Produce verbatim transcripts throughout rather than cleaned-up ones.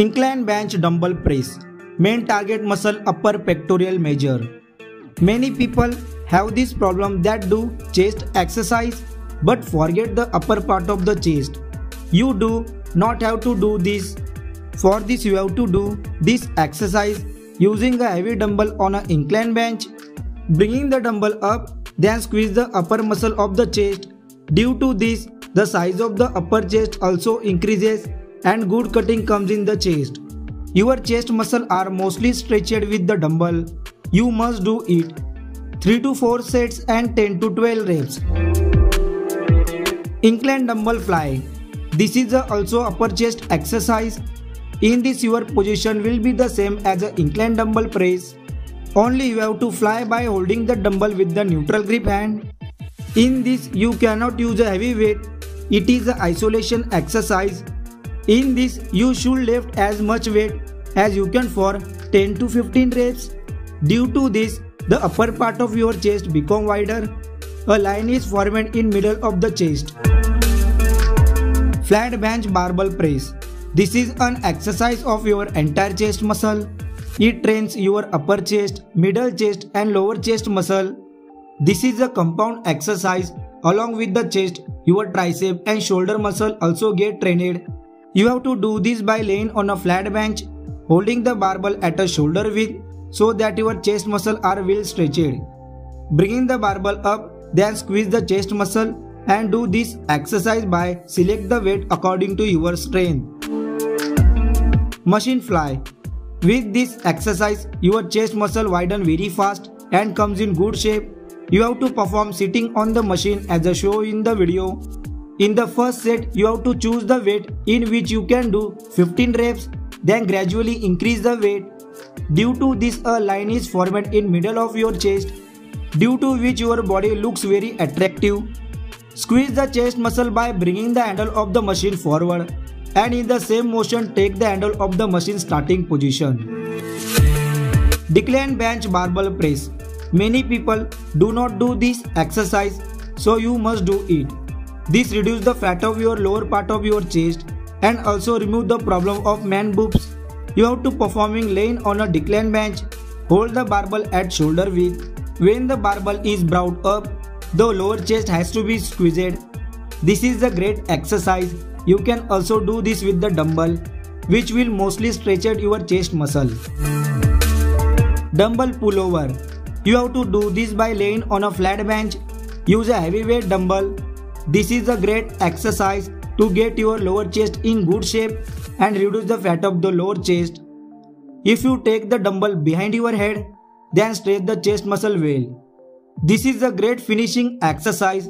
Incline bench dumbbell press. Main target muscle upper pectoral major. Many people have this problem that do chest exercise but forget the upper part of the chest. You do not have to do this. For this you have to do this exercise using a heavy dumbbell on an incline bench. Bringing the dumbbell up, then squeeze the upper muscle of the chest. Due to this, the size of the upper chest also increases and good cutting comes in the chest. Your chest muscles are mostly stretched with the dumbbell. You must do it three to four sets and ten to twelve reps. Incline dumbbell fly. This is also upper chest exercise. In this your position will be the same as an incline dumbbell press. Only you have to fly by holding the dumbbell with the neutral grip hand. In this you cannot use a heavy weight. It is an isolation exercise. In this you should lift as much weight as you can for ten to fifteen reps. Due to this, the upper part of your chest become wider. A line is formed in middle of the chest. Flat bench barbell press. This is an exercise of your entire chest muscle. It trains your upper chest, middle chest and lower chest muscle. This is a compound exercise. Along with the chest, your tricep and shoulder muscle also get trained. You have to do this by laying on a flat bench, holding the barbell at a shoulder width so that your chest muscle are well stretched. Bringing the barbell up, then squeeze the chest muscle and do this exercise by select the weight according to your strength. Machine fly. With this exercise, your chest muscle widens very fast and comes in good shape. You have to perform sitting on the machine as I show in the video. In the first set, you have to choose the weight in which you can do fifteen reps, then gradually increase the weight. Due to this, a line is formed in middle of your chest, due to which your body looks very attractive. Squeeze the chest muscle by bringing the handle of the machine forward, and in the same motion take the handle of the machine starting position. Decline bench barbell press. Many people do not do this exercise, so you must do it. This reduces the fat of your lower part of your chest and also remove the problem of man boobs. You have to performing laying on a decline bench. Hold the barbell at shoulder width. When the barbell is brought up, the lower chest has to be squeezed. This is a great exercise. You can also do this with the dumbbell, which will mostly stretch your chest muscle. Dumbbell pullover. You have to do this by laying on a flat bench. Use a heavyweight dumbbell. This is a great exercise to get your lower chest in good shape and reduce the fat of the lower chest. If you take the dumbbell behind your head, then stretch the chest muscle well. This is a great finishing exercise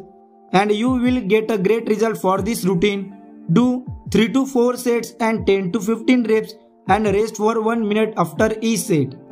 and you will get a great result for this routine. Do three to four sets and ten to fifteen reps and rest for one minute after each set.